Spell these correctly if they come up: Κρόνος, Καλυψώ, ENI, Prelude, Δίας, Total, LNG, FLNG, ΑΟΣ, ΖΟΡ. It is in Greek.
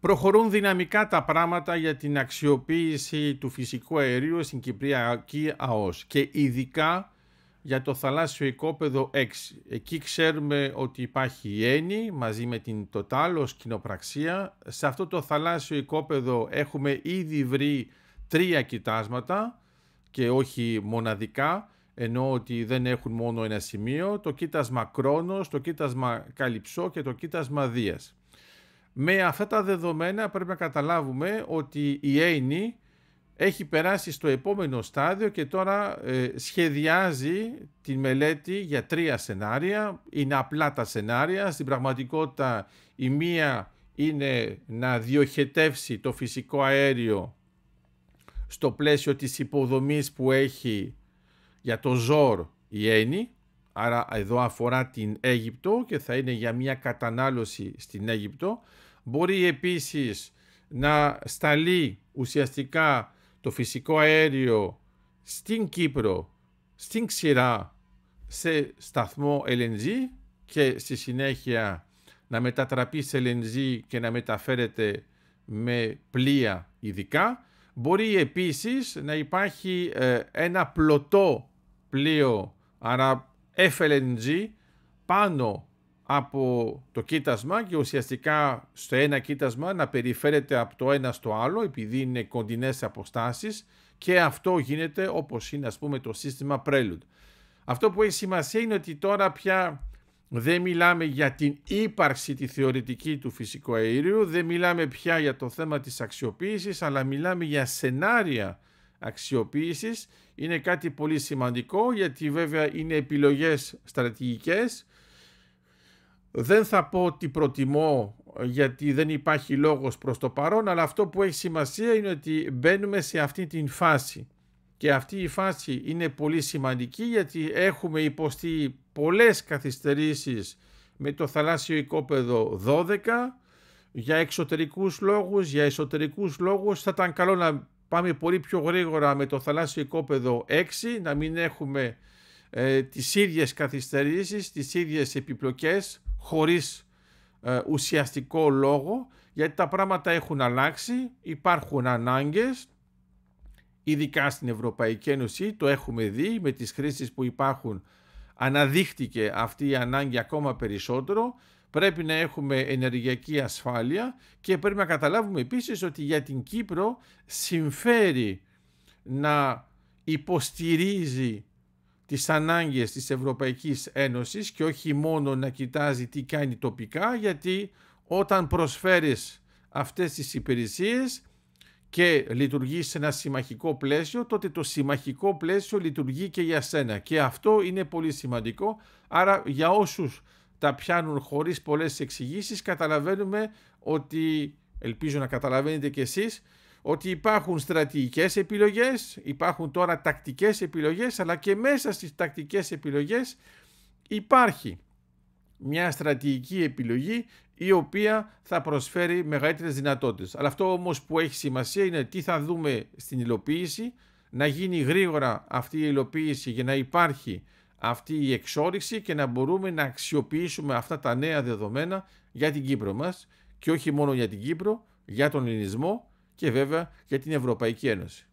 Προχωρούν δυναμικά τα πράγματα για την αξιοποίηση του φυσικού αερίου στην Κυπριακή ΑΟΣ και ειδικά για το θαλάσσιο οικόπεδο 6. Εκεί ξέρουμε ότι υπάρχει η ΕΝΗ μαζί με την Total ως κοινοπραξία. Σε αυτό το θαλάσσιο οικόπεδο έχουμε ήδη βρει 3 κοιτάσματα και όχι μοναδικά, ενώ ότι δεν έχουν μόνο ένα σημείο, το κοίτασμα Κρόνος, το κοίτασμα Καλυψώ και το κοίτασμα Δίας. Με αυτά τα δεδομένα πρέπει να καταλάβουμε ότι η ENI έχει περάσει στο επόμενο στάδιο και τώρα σχεδιάζει τη μελέτη για 3 σενάρια. Είναι απλά τα σενάρια. Στην πραγματικότητα η μία είναι να διοχετεύσει το φυσικό αέριο στο πλαίσιο της υποδομής που έχει για το ΖΟΡ η ENI. Άρα εδώ αφορά την Αίγυπτο και θα είναι για μια κατανάλωση στην Αίγυπτο. Μπορεί επίσης να σταλεί ουσιαστικά το φυσικό αέριο στην Κύπρο, στην ξηρά, σε σταθμό LNG και στη συνέχεια να μετατραπεί σε LNG και να μεταφέρεται με πλοία ειδικά. Μπορεί επίσης να υπάρχει ένα πλωτό πλοίο, άρα FLNG, πάνω από το κοίτασμα και ουσιαστικά στο ένα κοίτασμα να περιφέρεται από το ένα στο άλλο, επειδή είναι κοντινές αποστάσεις, και αυτό γίνεται όπως είναι, ας πούμε, το σύστημα Prelude. Αυτό που έχει σημασία είναι ότι τώρα πια δεν μιλάμε για την ύπαρξη τη θεωρητική του φυσικού αερίου, δεν μιλάμε πια για το θέμα της αξιοποίησης, αλλά μιλάμε για σενάρια αξιοποίησης. Είναι κάτι πολύ σημαντικό, γιατί βέβαια είναι επιλογές στρατηγικές. Δεν θα πω ότι προτιμώ, γιατί δεν υπάρχει λόγος προς το παρόν, αλλά αυτό που έχει σημασία είναι ότι μπαίνουμε σε αυτή την φάση. Και αυτή η φάση είναι πολύ σημαντική, γιατί έχουμε υποστεί πολλές καθυστερήσεις με το θαλάσσιο οικόπεδο 12, για εξωτερικούς λόγους, για εσωτερικούς λόγους. Θα ήταν καλό να πάμε πολύ πιο γρήγορα με το θαλάσσιο οικόπεδο 6, να μην έχουμε τις ίδιες καθυστερήσεις, τις ίδιες επιπλοκές, χωρίς ουσιαστικό λόγο, γιατί τα πράγματα έχουν αλλάξει, υπάρχουν ανάγκες, ειδικά στην Ευρωπαϊκή Ένωση, το έχουμε δει, με τις χρήσεις που υπάρχουν αναδείχτηκε αυτή η ανάγκη ακόμα περισσότερο. Πρέπει να έχουμε ενεργειακή ασφάλεια και πρέπει να καταλάβουμε επίσης ότι για την Κύπρο συμφέρει να υποστηρίζει τις ανάγκες της Ευρωπαϊκής Ένωσης και όχι μόνο να κοιτάζει τι κάνει τοπικά, γιατί όταν προσφέρεις αυτές τις υπηρεσίες και λειτουργεί σε ένα συμμαχικό πλαίσιο, τότε το συμμαχικό πλαίσιο λειτουργεί και για σένα, και αυτό είναι πολύ σημαντικό. Άρα για όσους τα πιάνουν χωρίς πολλές εξηγήσεις, καταλαβαίνουμε ότι, ελπίζω να καταλαβαίνετε κι εσείς, ότι υπάρχουν στρατηγικές επιλογές, υπάρχουν τώρα τακτικές επιλογές, αλλά και μέσα στις τακτικές επιλογές υπάρχει μια στρατηγική επιλογή η οποία θα προσφέρει μεγαλύτερες δυνατότητες. Αλλά αυτό όμως που έχει σημασία είναι τι θα δούμε στην υλοποίηση, να γίνει γρήγορα αυτή η υλοποίηση για να υπάρχει αυτή η εξόριξη και να μπορούμε να αξιοποιήσουμε αυτά τα νέα δεδομένα για την Κύπρο μας, και όχι μόνο για την Κύπρο, για τον ελληνισμό και βέβαια για την Ευρωπαϊκή Ένωση.